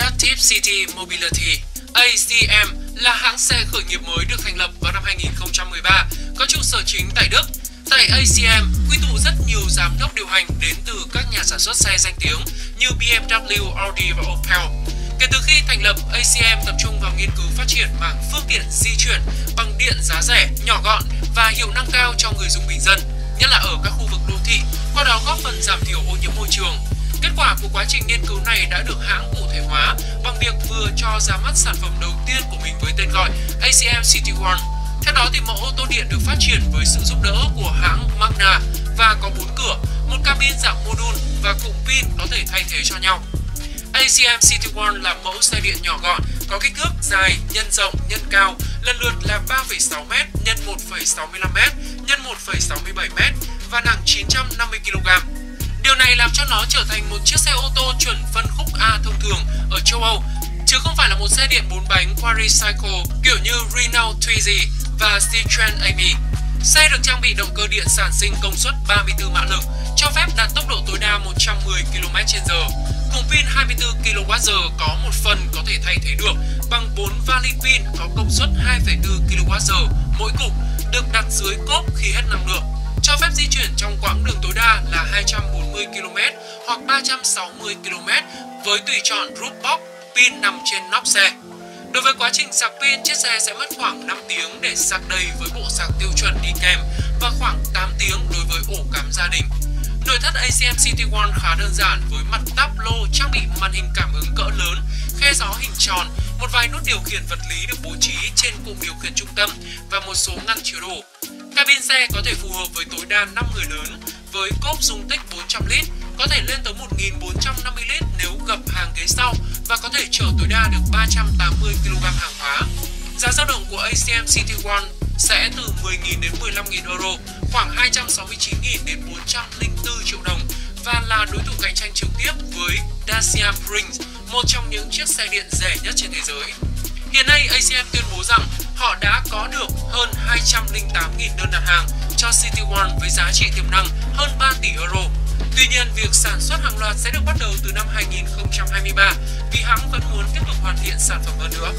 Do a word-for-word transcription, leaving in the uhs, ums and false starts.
Adaptive City Mobility, A C M là hãng xe khởi nghiệp mới được thành lập vào năm hai nghìn không trăm mười ba, có trụ sở chính tại Đức. Tại A C M, quy tụ rất nhiều giám đốc điều hành đến từ các nhà sản xuất xe danh tiếng như B M W, Audi và Opel. Kể từ khi thành lập, A C M tập trung vào nghiên cứu phát triển mảng phương tiện di chuyển bằng điện giá rẻ, nhỏ gọn và hiệu năng cao cho người dùng bình dân, nhất là ở các khu vực đô thị, qua đó góp phần giảm thiểu ô nhiễm môi trường. Kết quả của quá trình nghiên cứu này đã được hãng cụ thể hóa bằng việc vừa cho ra mắt sản phẩm đầu tiên của mình với tên gọi A C M City One. Theo đó, thì mẫu ô tô điện được phát triển với sự giúp đỡ của hãng Magna và có bốn cửa, một cabin dạng mô đun và cụm pin có thể thay thế cho nhau. a xê em City One là mẫu xe điện nhỏ gọn, có kích thước dài, nhân rộng, nhân cao, lần lượt là ba phẩy sáu mét nhân một phẩy sáu mươi lăm mét nhân một phẩy sáu mươi bảy mét và nặng chín trăm năm mươi ki lô gam. Điều này làm cho nó trở thành một chiếc xe ô tô chuẩn phân khúc A thông thường ở châu Âu, chứ không phải là một xe điện bốn bánh quadricycle kiểu như Renault Twizy và Citroën Ami. Xe được trang bị động cơ điện sản sinh công suất ba mươi tư mã lực, cho phép đạt tốc độ tối đa một trăm mười ki lô mét trên giờ. Cùng pin hai mươi tư ki lô oát giờ có một phần có thể thay thế được bằng bốn vali pin có công suất hai phẩy bốn ki lô oát giờ mỗi cục, được đặt dưới cốp khi hết năng lượng, cho phép di chuyển trong quãng đường tối đa là hai trăm bốn mươi ki lô mét hoặc ba trăm sáu mươi ki lô mét với tùy chọn roof box, pin nằm trên nóc xe. Đối với quá trình sạc pin, chiếc xe sẽ mất khoảng năm tiếng để sạc đầy với bộ sạc tiêu chuẩn đi kèm và khoảng tám tiếng đối với ổ cắm gia đình. Nội thất a xê em City One khá đơn giản với mặt táp lô trang bị màn hình cảm ứng cỡ lớn, khe gió hình tròn, một vài nút điều khiển vật lý được bố trí trên cụm điều khiển trung tâm và một số ngăn chứa đồ. Cabin xe có thể phù hợp với tối đa năm người lớn, với cốp dung tích bốn trăm lít, có thể lên tới một nghìn bốn trăm năm mươi lít nếu gập hàng ghế sau và có thể chở tối đa được ba trăm tám mươi ki lô gam hàng hóa. Giá dao động của a xê em City One sẽ từ mười nghìn đến mười lăm nghìn euro, khoảng hai trăm sáu mươi chín nghìn đến bốn trăm linh tư triệu đồng và là đối thủ cạnh tranh trực tiếp với Dacia Spring, một trong những chiếc xe điện rẻ nhất trên thế giới. Hiện nay, a xê em tuyên bố rằng họ đã có được hơn hai trăm linh tám nghìn đơn đặt hàng cho City One với giá trị tiềm năng hơn ba tỷ euro. Tuy nhiên, việc sản xuất hàng loạt sẽ được bắt đầu từ năm hai nghìn không trăm hai mươi ba vì hãng vẫn muốn tiếp tục hoàn thiện sản phẩm hơn nữa.